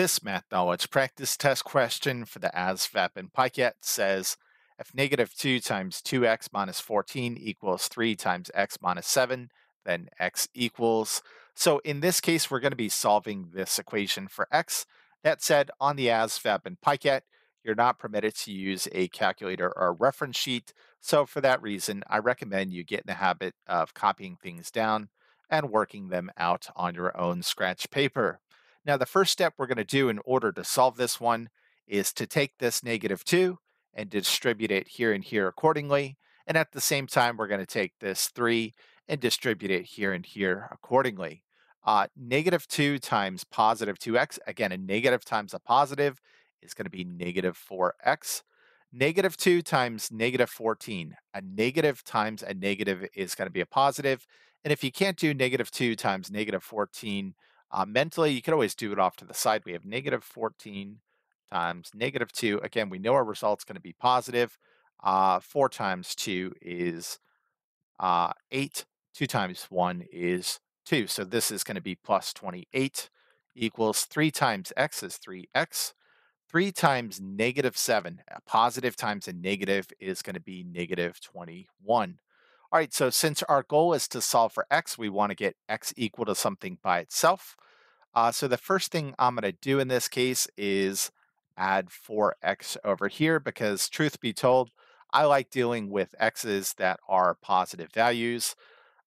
This math knowledge practice test question for the ASVAB and PiCAT says, if -2 times 2x minus 14 equals 3 times x minus 7, then x equals. So in this case, we're going to be solving this equation for x. That said, on the ASVAB and PiCAT, you're not permitted to use a calculator or a reference sheet. So for that reason, I recommend you get in the habit of copying things down and working them out on your own scratch paper. Now, the first step we're going to do in order to solve this one is to take this -2 and distribute it here and here accordingly. And at the same time, we're going to take this 3 and distribute it here and here accordingly. -2 times positive 2x, again, a negative times a positive is going to be -4x. -2 times -14, a negative times a negative is going to be a positive. And if you can't do -2 times -14 mentally, you can always do it off to the side. We have -14 times -2. Again, we know our result's going to be positive. 4 times 2 is 8. 2 times 1 is 2. So this is going to be plus 28 equals 3 times x is 3x. 3 times -7, a positive times a negative is going to be -21. All right, so since our goal is to solve for x, we want to get x equal to something by itself. So the first thing I'm going to do in this case is add 4x over here because, truth be told, I like dealing with x's that are positive values.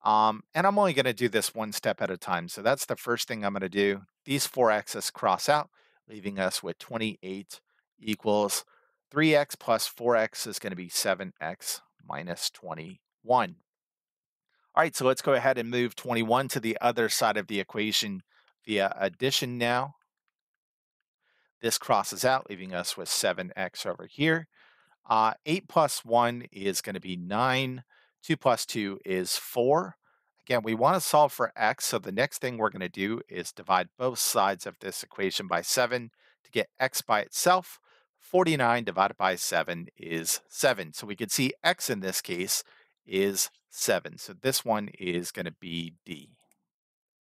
And I'm only going to do this one step at a time. So that's the first thing I'm going to do. These 4x's cross out, leaving us with 28 equals 3x plus 4x is going to be 7x minus 20. 1. All right, so let's go ahead and move 21 to the other side of the equation via addition now. This crosses out, leaving us with 7x over here. 8 plus 1 is going to be 9. 2 plus 2 is 4. Again, we want to solve for x, so the next thing we're going to do is divide both sides of this equation by 7 to get x by itself. 49 divided by 7 is 7. So we can see x in this case is 7. So this one is going to be D.